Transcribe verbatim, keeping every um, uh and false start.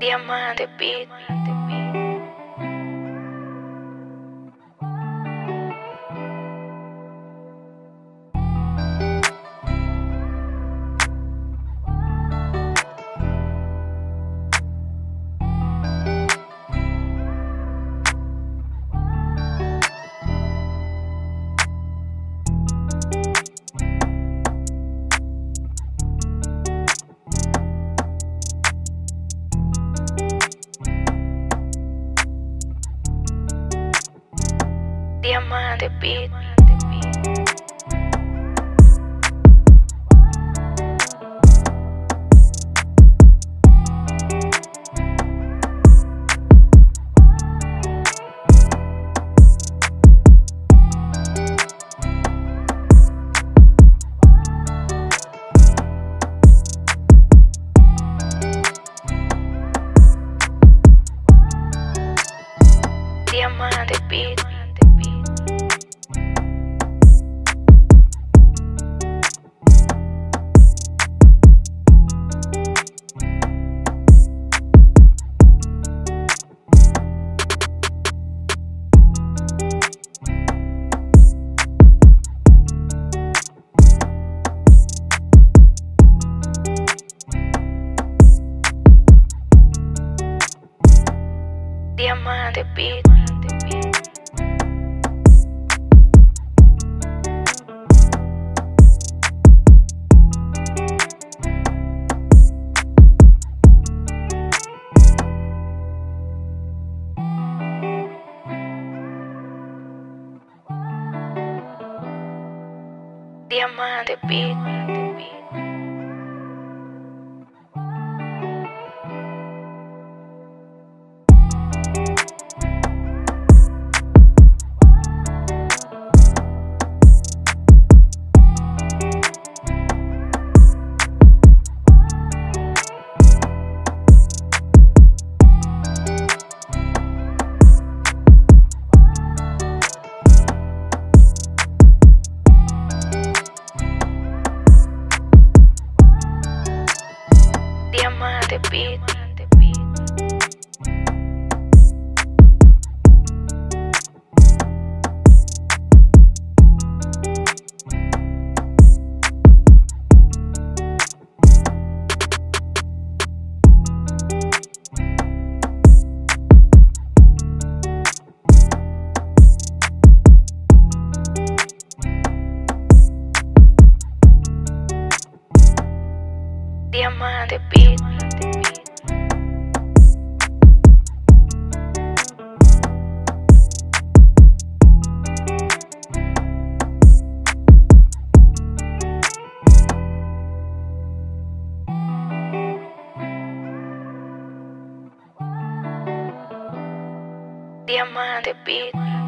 Diamante Beats. Diamante Beats. Diamante Beats. Diamante Beats. Diamante Beats. Diamante Beats. Diamante Beats. Diamante Beats.